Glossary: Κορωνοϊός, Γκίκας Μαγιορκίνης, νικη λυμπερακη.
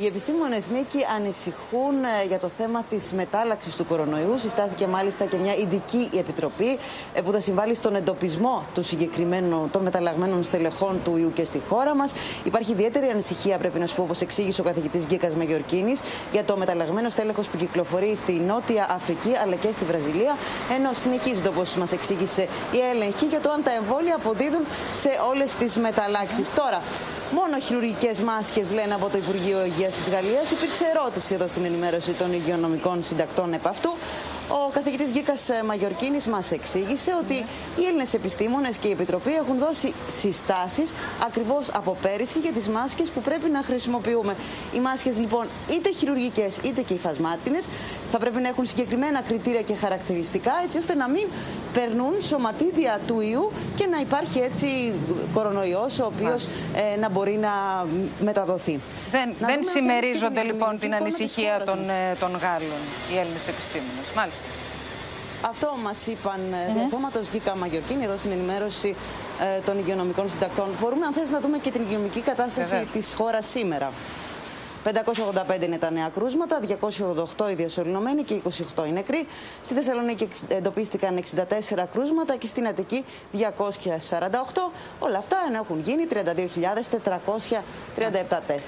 Οι επιστήμονες, Νίκη, ανησυχούν για το θέμα της μετάλλαξης του κορονοϊού. Συστάθηκε μάλιστα και μια ειδική επιτροπή που θα συμβάλλει στον εντοπισμό των μεταλλαγμένων στελεχών του ιού και στη χώρα μας. Υπάρχει ιδιαίτερη ανησυχία, πρέπει να σου πω, όπως εξήγησε ο καθηγητής Γκίκας Μαγιορκίνης, για το μεταλλαγμένο στέλεχος που κυκλοφορεί στη Νότια Αφρική αλλά και στη Βραζιλία. Ενώ συνεχίζονται, όπως μας εξήγησε, οι έλεγχοι για το αν τα εμβόλια αποδίδουν σε όλες τις μεταλλάξεις. Τώρα, μόνο χειρουργικές μάσκες, λένε από το Υπουργείο Υγείας της Γαλλίας. Υπήρξε ερώτηση εδώ στην ενημέρωση των υγειονομικών συντακτών επ' αυτού. Ο καθηγητής Γκίκας Μαγιορκίνης μας εξήγησε ότι οι Έλληνες επιστήμονες και η Επιτροπή έχουν δώσει συστάσεις ακριβώς από πέρυσι για τις μάσκες που πρέπει να χρησιμοποιούμε. Οι μάσκες λοιπόν, είτε χειρουργικές είτε και υφασμάτινες, θα πρέπει να έχουν συγκεκριμένα κριτήρια και χαρακτηριστικά, έτσι ώστε να μην περνούν σωματίδια του ιού και να υπάρχει έτσι κορονοϊός ο οποίος να μπορεί να μεταδοθεί. Δεν συμμερίζονται λοιπόν την ανησυχία των Γάλλων οι Έλληνες επιστήμονες. Μάλιστα. Αυτό μας είπαν διαθώματος Γκίκα Μαγιορκίνη εδώ στην ενημέρωση των υγειονομικών συντακτών. Μπορούμε, αν θες, να δούμε και την υγειονομική κατάσταση της χώρας σήμερα. 585 είναι τα νέα κρούσματα, 288 οι διασωληνωμένοι και 28 οι νεκροί. Στη Θεσσαλονίκη εντοπίστηκαν 64 κρούσματα και στην Αττική 248. Όλα αυτά ενώ έχουν γίνει 32.437 τεστ.